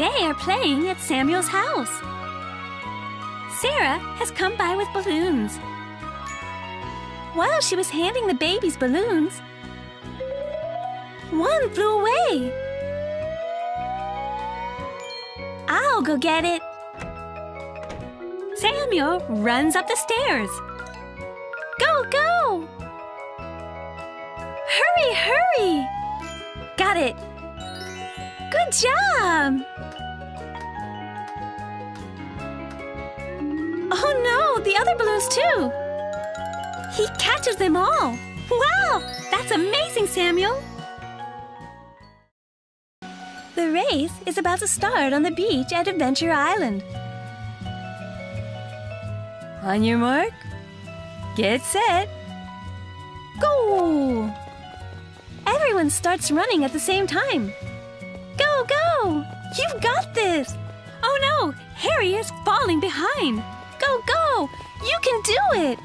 They are playing at Samuel's house. Sarah has come by with balloons. While she was handing the babies balloons, one flew away. I'll go get it. Samuel runs up the stairs. Go, go! Hurry, hurry! Got it. Good job! Oh no, the other balloons too! He catches them all! Wow! That's amazing, Samuel! The race is about to start on the beach at Adventure Island. On your mark, get set, go! Everyone starts running at the same time. Go, go! You've got this! Oh no! Harry is falling behind! Go, go! You can do it!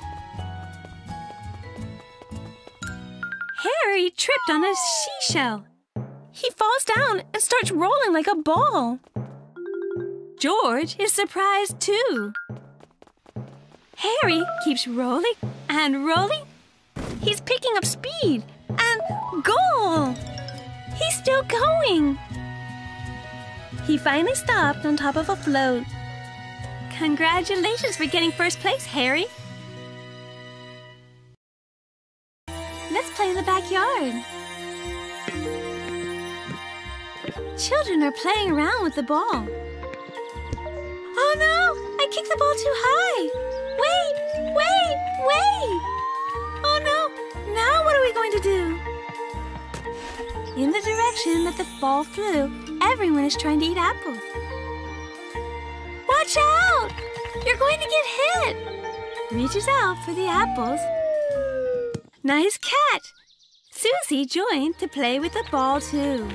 Harry tripped on a seashell. He falls down and starts rolling like a ball. George is surprised too. Harry keeps rolling and rolling. He's picking up speed and goal! He's still going! He finally stopped on top of a float. Congratulations for getting first place, Harry! Let's play in the backyard. Children are playing around with the ball. Oh no! I kicked the ball too high! Wait! Wait! Wait! Oh no! Now what are we going to do? In the direction that the ball flew, everyone is trying to eat apples. Watch out! You're going to get hit! Reaches out for the apples. Nice catch! Susie joined to play with the ball too.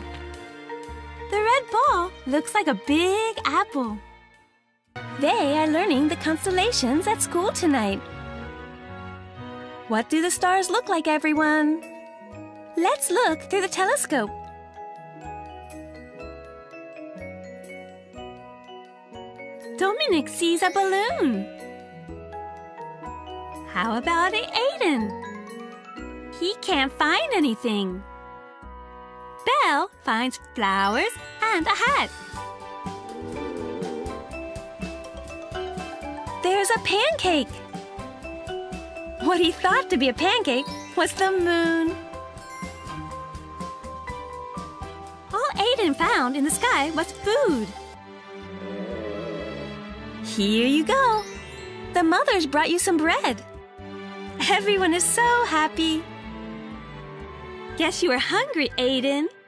The red ball looks like a big apple. They are learning the constellations at school tonight. What do the stars look like, everyone? Let's look through the telescope. Dominic sees a balloon. How about Aiden? He can't find anything. Belle finds flowers and a hat. There's a pancake. What he thought to be a pancake was the moon. Aiden found in the sky was food. Here you go. The mothers brought you some bread. Everyone is so happy. Guess you were hungry, Aiden.